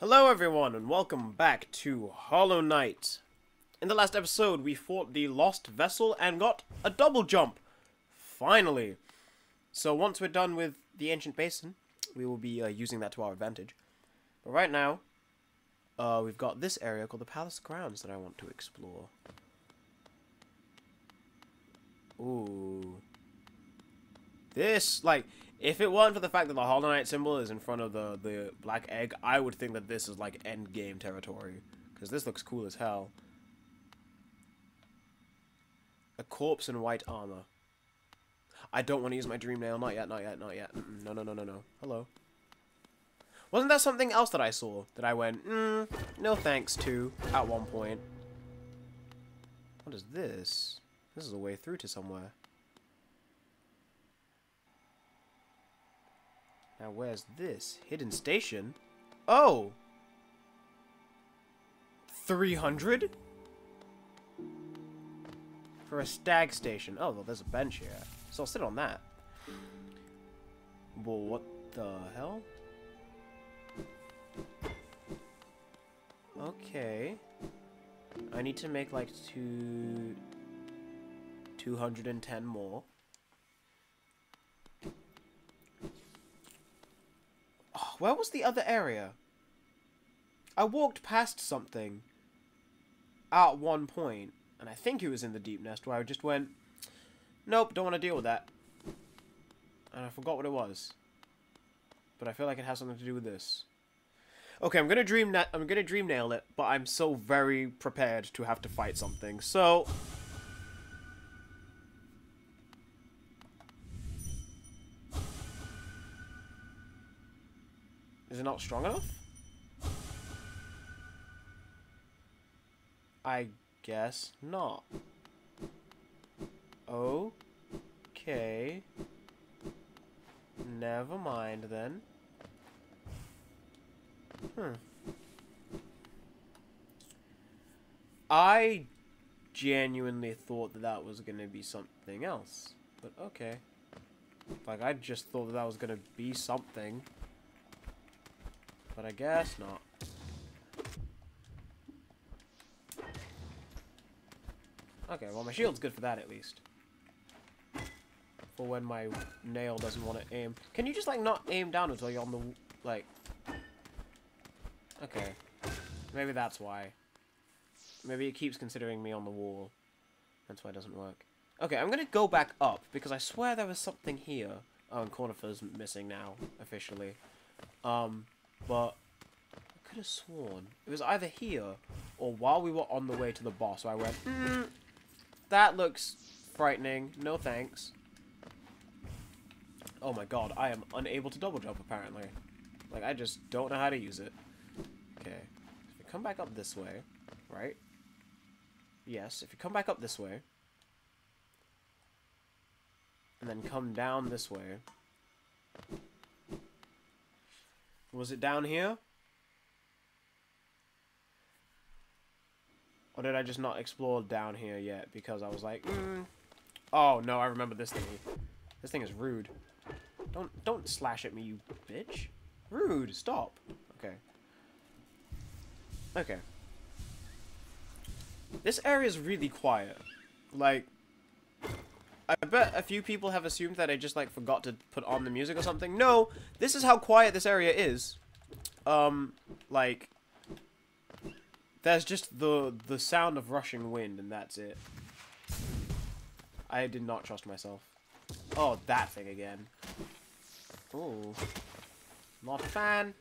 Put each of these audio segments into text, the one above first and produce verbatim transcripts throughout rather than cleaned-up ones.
Hello everyone and welcome back to Hollow Knight. In the last episode we fought the Lost Vessel and got a double jump! Finally! So once we're done with the Ancient Basin, we will be uh, using that to our advantage. But right now, uh, we've got this area called the Palace Grounds that I want to explore. Ooh. This, like... If it weren't for the fact that the Hollow Knight symbol is in front of the, the black egg, I would think that this is like endgame territory. Because this looks cool as hell. A corpse in white armor. I don't want to use my dream nail. Not yet, not yet, not yet. No, no, no, no, no. Hello. Wasn't that something else that I saw that I went, mm, no thanks to at one point? What is this? This is a way through to somewhere. Now, where's this? Hidden Station? Oh! three hundred? For a stag station. Oh, well, there's a bench here. So I'll sit on that. Well, what the hell? Okay. I need to make, like, two... two hundred ten more. Where was the other area? I walked past something at one point, and I think it was in the Deep Nest, where I just went, nope, don't want to deal with that. And I forgot what it was. But I feel like it has something to do with this. Okay, I'm gonna dream na- I'm gonna dream nail it, but I'm so very prepared to have to fight something, so... Is it not strong enough? I guess not. Okay. Never mind then. Hmm. I genuinely thought that that was going to be something else. But okay. Like, I just thought that that was going to be something. But I guess not. Okay, well my shield's good for that at least. For when my nail doesn't want to aim. Can you just like not aim down until you're on the... like... Okay. Maybe that's why. Maybe it keeps considering me on the wall. That's why it doesn't work. Okay, I'm gonna go back up because I swear there was something here. Oh, and Cornifer's missing now, officially. Um... But I could have sworn it was either here or while we were on the way to the boss. So I went, mm, that looks frightening. No thanks. Oh my god, I am unable to double jump apparently. Like, I just don't know how to use it. Okay. If you come back up this way, right? Yes, if you come back up this way. And then come down this way. Was it down here? Or did I just not explore down here yet? Because I was like, mm. Oh no, I remember this thing. This thing is rude. Don't don't slash at me, you bitch. Rude, stop. Okay. Okay. This area is really quiet. Like, I bet a few people have assumed that I just, like, forgot to put on the music or something. No! This is how quiet this area is. Um, like... There's just the, the sound of rushing wind, and that's it. I did not trust myself. Oh, that thing again. Ooh. Not a fan.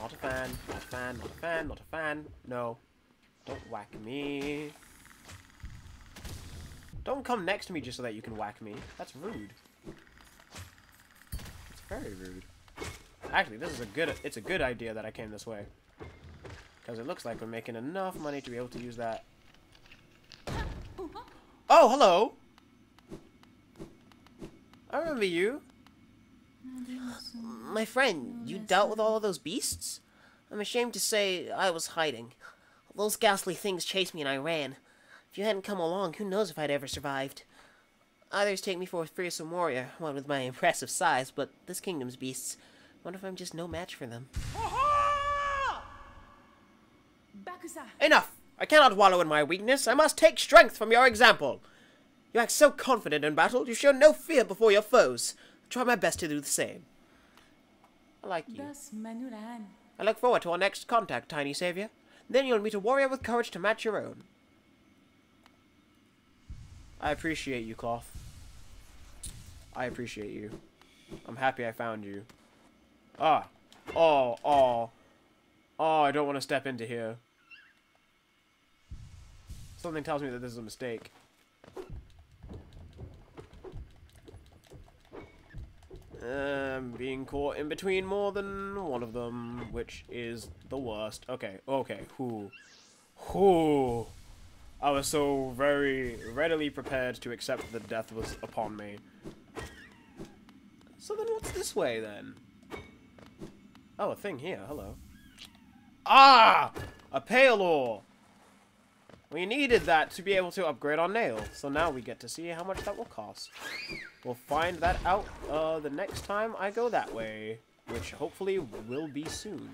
Not a fan. Not a fan. Not a fan. Not a fan. No. Don't whack me. Don't come next to me just so that you can whack me. That's rude. It's very rude. Actually, this is a good... It's a good idea that I came this way. Because it looks like we're making enough money to be able to use that. Oh, hello! I remember you. My friend, you dealt with all of those beasts? I'm ashamed to say I was hiding. Those ghastly things chased me and I ran. If you hadn't come along, who knows if I'd ever survived. Others take me for a fearsome warrior, one with my impressive size, but this kingdom's beasts, I wonder if I'm just no match for them. Bakusa. Enough! I cannot wallow in my weakness. I must take strength from your example. You act so confident in battle. You show no fear before your foes. I'll try my best to do the same. I like you. I look forward to our next contact, tiny savior. Then you'll meet a warrior with courage to match your own. I appreciate you, Cloth. I appreciate you. I'm happy I found you. Ah. Oh, oh. Oh, I don't want to step into here. Something tells me that this is a mistake. Um, being caught in between more than one of them, which is the worst. Okay, okay. Whoo. Whoo. I was so very readily prepared to accept that death was upon me. So then what's this way, then? Oh, a thing here. Hello. Ah! A pale ore! We needed that to be able to upgrade our nail. So now we get to see how much that will cost. We'll find that out uh, the next time I go that way. Which hopefully will be soon.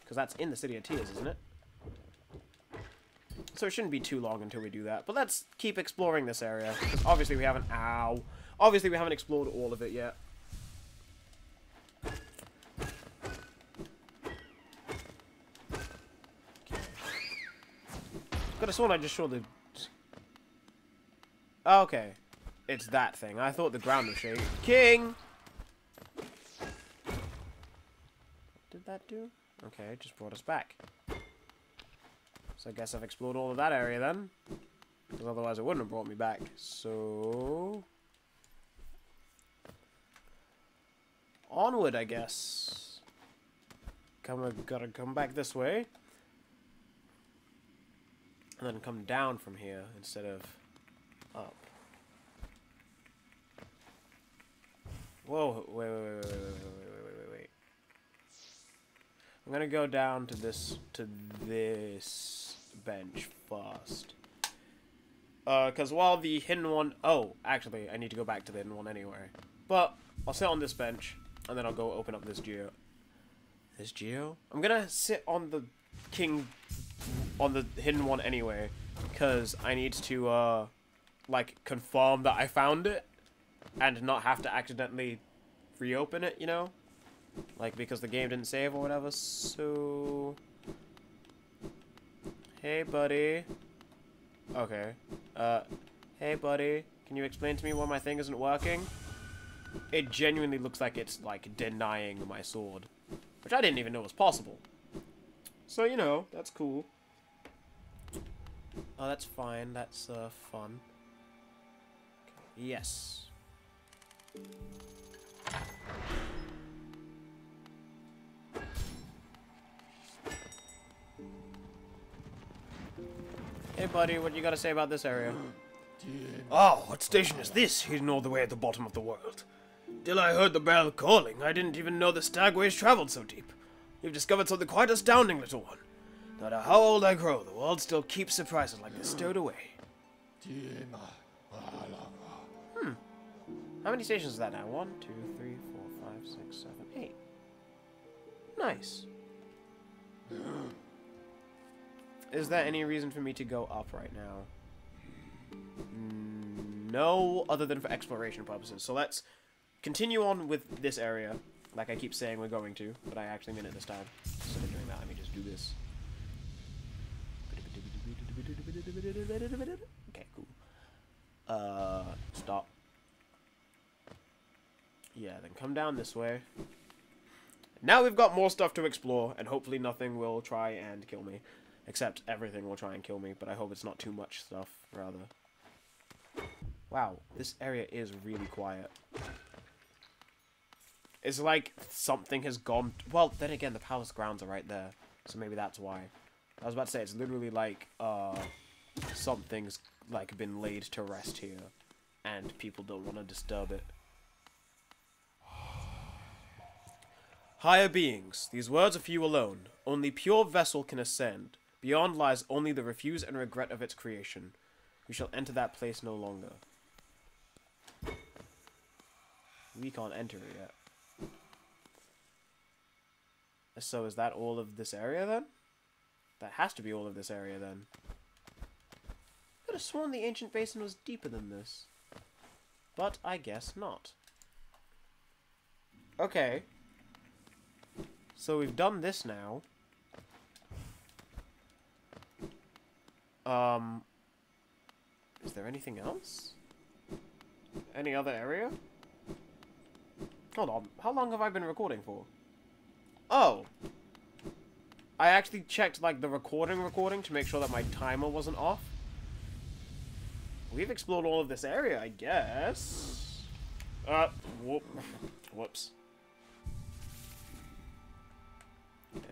Because that's in the City of Tears, isn't it? So it shouldn't be too long until we do that. But let's keep exploring this area. Because obviously we haven't... Ow. Obviously we haven't explored all of it yet. Okay. Could have sworn I just saw the... Oh, okay. It's that thing. I thought the ground was shaking. King! What did that do? Okay, it just brought us back. So I guess I've explored all of that area then. Because otherwise it wouldn't have brought me back. So... onward, I guess. Come, gotta come back this way. And then come down from here instead of up. Whoa, wait, wait, wait, wait, wait, wait, wait, wait, wait, wait. I'm gonna go down to this, to this... bench first, uh because while the hidden one, oh actually I need to go back to the hidden one anyway, but I'll sit on this bench and then I'll go open up this geo this geo I'm gonna sit on the king on the hidden one anyway, because I need to uh like confirm that I found it and not have to accidentally reopen it, you know, like because the game didn't save or whatever. So hey, buddy. Okay. Uh, hey, buddy. Can you explain to me why my thing isn't working? It genuinely looks like it's, like, denying my sword. Which I didn't even know was possible. So, you know, that's cool. Oh, that's fine. That's, uh, fun. Okay. Yes. Hey, buddy, what you gotta say about this area? Oh, what station is this, hidden all the way at the bottom of the world? Till I heard the bell calling, I didn't even know the stagways traveled so deep. You've discovered something quite astounding, little one. No matter how old I grow, the world still keeps surprises like this stowed away. Hmm. How many stations is that now? One, two, three, four, five, six, seven, eight. Nice. Is there any reason for me to go up right now? No, other than for exploration purposes. So let's continue on with this area, like I keep saying we're going to, but I actually meant it this time. Instead of doing that, let me just do this. Okay, cool. Uh, stop. Yeah, then come down this way. Now we've got more stuff to explore, and hopefully nothing will try and kill me. Except everything will try and kill me, but I hope it's not too much stuff, rather. Wow, this area is really quiet. It's like something has gone... Well, then again, the Palace Grounds are right there, so maybe that's why. I was about to say, it's literally like, uh... something's, like, been laid to rest here, and people don't want to disturb it. Higher beings, these words are few alone. Only pure vessel can ascend. Beyond lies only the refuse and regret of its creation. We shall enter that place no longer. We can't enter it yet. So is that all of this area then? That has to be all of this area, then. I could have sworn the Ancient Basin was deeper than this. But I guess not. Okay. So we've done this now. Um... Is there anything else? Any other area? Hold on. How long have I been recording for? Oh! I actually checked, like, the recording recording to make sure that my timer wasn't off. We've explored all of this area, I guess. Uh, whoop. Whoops. Okay.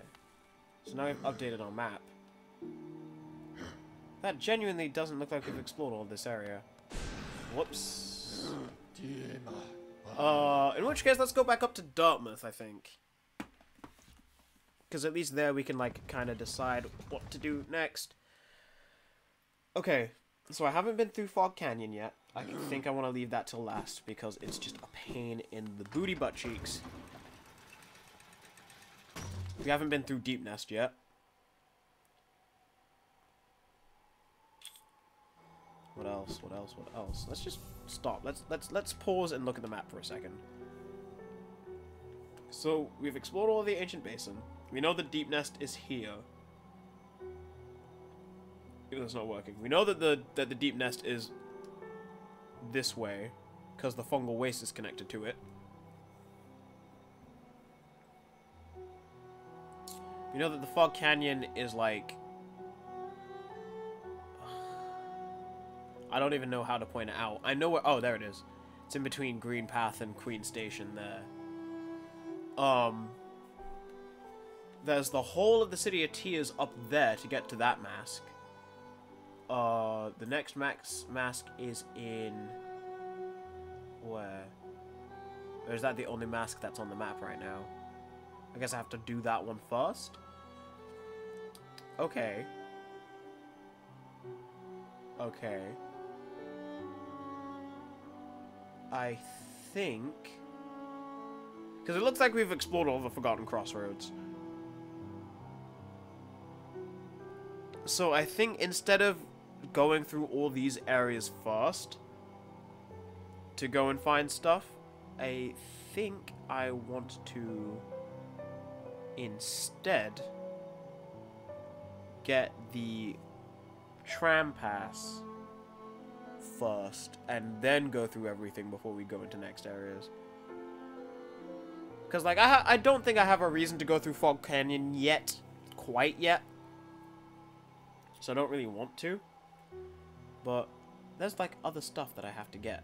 So now we've updated our map. That genuinely doesn't look like we've explored all of this area. Whoops. Uh, in which case, let's go back up to Dartmouth, I think. Because at least there we can, like, kind of decide what to do next. Okay, so I haven't been through Fog Canyon yet. I think I want to leave that till last, because it's just a pain in the booty butt cheeks. We haven't been through Deep Nest yet. What else? What else? What else? Let's just stop. Let's let's let's pause and look at the map for a second. So we've explored all of the Ancient Basin. We know the Deep Nest is here. Even though it's not working. We know that the that the Deep Nest is this way, because the Fungal Waste is connected to it. We know that the Fog Canyon is like... I don't even know how to point it out. I know where... Oh, there it is. It's in between Green Path and Queen Station there. Um... There's the whole of the City of Tears up there to get to that mask. Uh, the next max mask is in... Where? Or is that the only mask that's on the map right now? I guess I have to do that one first? Okay. Okay. I think... Because it looks like we've explored all the Forgotten Crossroads. So I think instead of going through all these areas first to go and find stuff, I think I want to instead get the tram pass first and then go through everything before we go into next areas. Because, like, I, ha I don't think I have a reason to go through Fog Canyon yet, quite yet. So I don't really want to, but there's, like, other stuff that I have to get.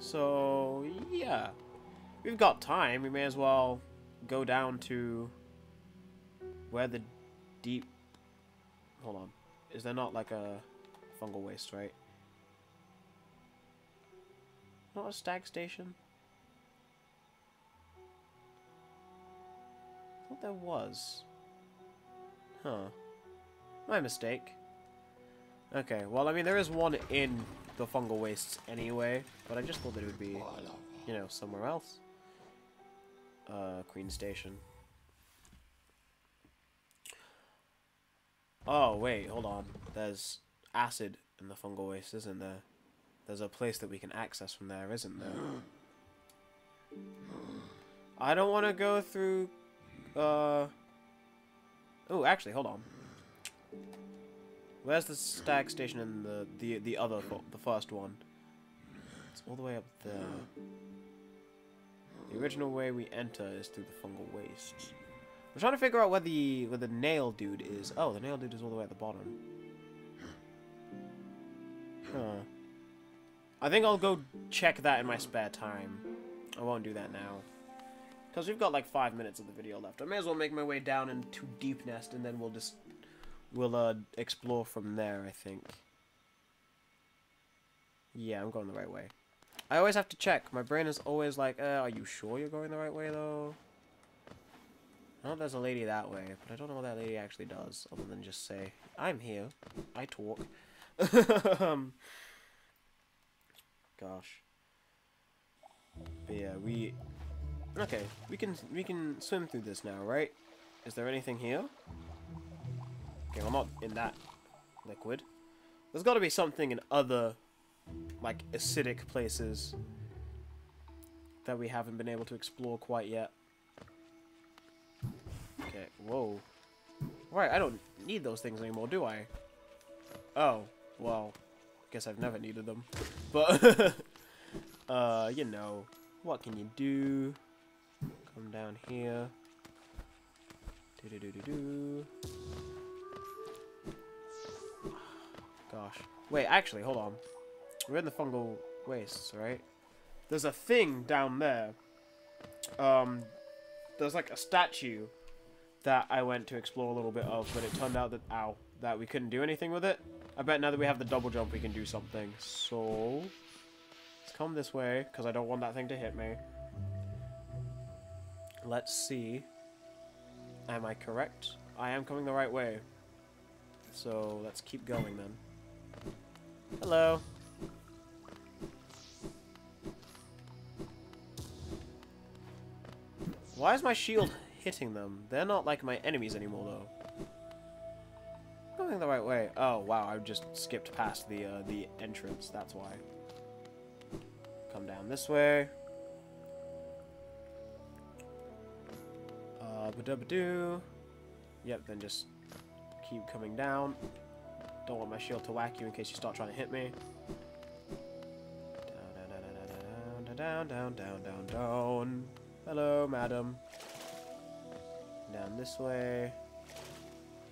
So, yeah. We've got time. We may as well go down to where the deep... Hold on. Is there not, like, a fungal waste, right? Not a stag station? I thought there was. Huh. My mistake. Okay, well, I mean, there is one in the fungal wastes anyway, but I just thought that it would be, you know, somewhere else. Uh, Queen Station. Oh, wait, hold on. There's acid in the fungal waste, isn't there? There's a place that we can access from there, isn't there? I don't want to go through, uh... Oh, actually, hold on. Where's the stag station in the the the other the first one? It's all the way up there. The original way we enter is through the fungal wastes. I'm trying to figure out where the where the nail dude is. Oh, the nail dude is all the way at the bottom. Huh. I think I'll go check that in my spare time. I won't do that now. Because we've got like five minutes of the video left. I may as well make my way down into Deep Nest and then we'll just... We'll, uh, explore from there, I think. Yeah, I'm going the right way. I always have to check. My brain is always like, uh, are you sure you're going the right way, though? I know there's a lady that way, but I don't know what that lady actually does, other than just say, I'm here. I talk. um, gosh. But yeah, we... Okay, we can, we can swim through this now, right? Is there anything here? looking. I'm not in that liquid. There's got to be something in other, like, acidic places that we haven't been able to explore quite yet. Okay, whoa. Right, I don't need those things anymore, do I? Oh, well, guess I've never needed them. But, uh, you know, what can you do? Come down here. Do-do-do-do-do. Gosh. Wait, actually, hold on. We're in the fungal wastes, right? There's a thing down there. Um, there's like a statue that I went to explore a little bit of, but it turned out that, ow, that we couldn't do anything with it. I bet now that we have the double jump, we can do something. So, let's come this way, because I don't want that thing to hit me. Let's see. Am I correct? I am coming the right way. So, let's keep going then. Hello. Why is my shield hitting them? They're not like my enemies anymore, though. I'm going the right way. Oh, wow, I just skipped past the, uh, the entrance, that's why. Come down this way. Uh, ba-da-ba-doo. Yep, then just keep coming down. Don't want my shield to whack you in case you start trying to hit me. Down, down, down, down, down, down, down, down, down. Hello, madam. Down this way.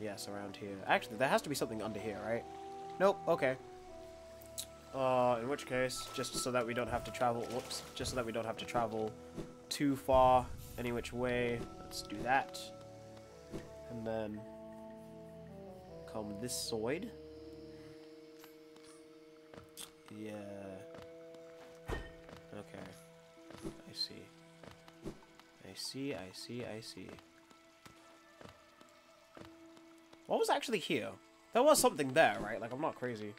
Yes, around here. Actually, there has to be something under here, right? Nope, okay. Uh, in which case, just so that we don't have to travel... Whoops. Just so that we don't have to travel too far any which way. Let's do that. And then... come this side. Yeah. Okay. I see. I see, I see, I see. What was actually here? There was something there, right? Like, I'm not crazy.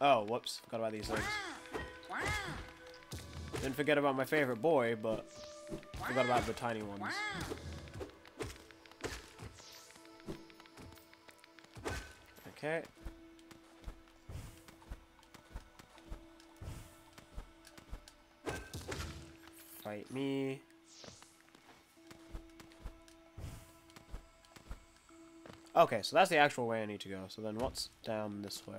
Oh, whoops. Forgot about these things. Didn't forget about my favorite boy, but forgot about the tiny ones. Okay. Fight me. Okay, so that's the actual way I need to go. So then what's down this way?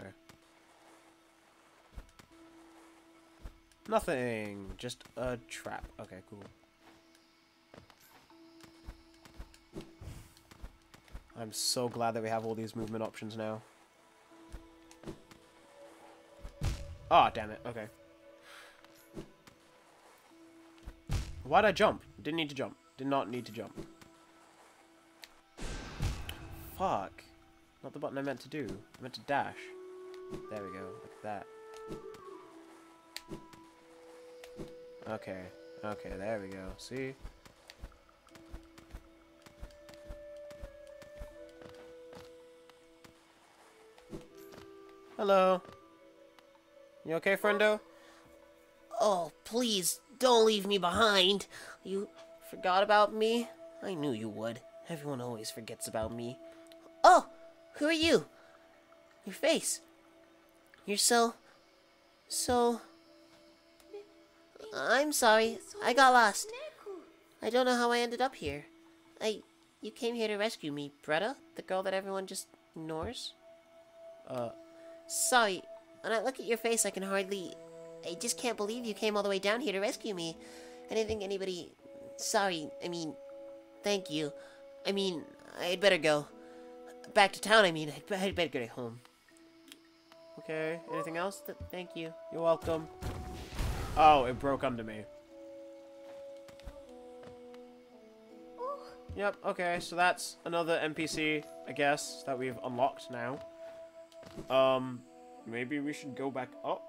Nothing. Just a trap. Okay, cool. I'm so glad that we have all these movement options now. Ah, damn it. Okay. Why'd I jump? Didn't need to jump. Did not need to jump. Fuck. Not the button I meant to do. I meant to dash. There we go. Like that. Okay. Okay, there we go. See? Hello. You okay, friendo? Oh, please, don't leave me behind. You forgot about me? I knew you would. Everyone always forgets about me. Oh! Who are you? Your face. You're so... so... I'm sorry. I got lost. I don't know how I ended up here. I... You came here to rescue me, Bretta? The girl that everyone just ignores? Uh... Sorry. When I look at your face, I can hardly... I just can't believe you came all the way down here to rescue me. I didn't think anybody... Sorry. I mean... Thank you. I mean... I'd better go. Back to town, I mean. I'd, I'd better go to home. Okay, anything else? Th thank you. You're welcome. Oh, it broke under me. Oh. Yep, okay, so that's another N P C, I guess, that we've unlocked now. Um, maybe we should go back up?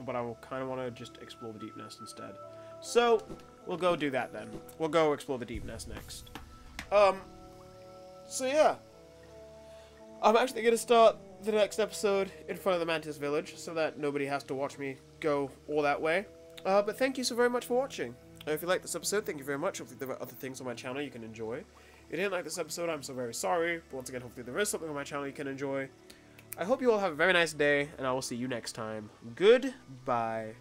But I will kind of want to just explore the Deep Nest instead. So, we'll go do that then. We'll go explore the Deep Nest next. Um... So yeah, I'm actually going to start the next episode in front of the Mantis Village so that nobody has to watch me go all that way. Uh, but thank you so very much for watching. Uh, if you liked this episode, thank you very much. Hopefully there are other things on my channel you can enjoy. If you didn't like this episode, I'm so very sorry. But once again, hopefully there is something on my channel you can enjoy. I hope you all have a very nice day, and I will see you next time. Goodbye.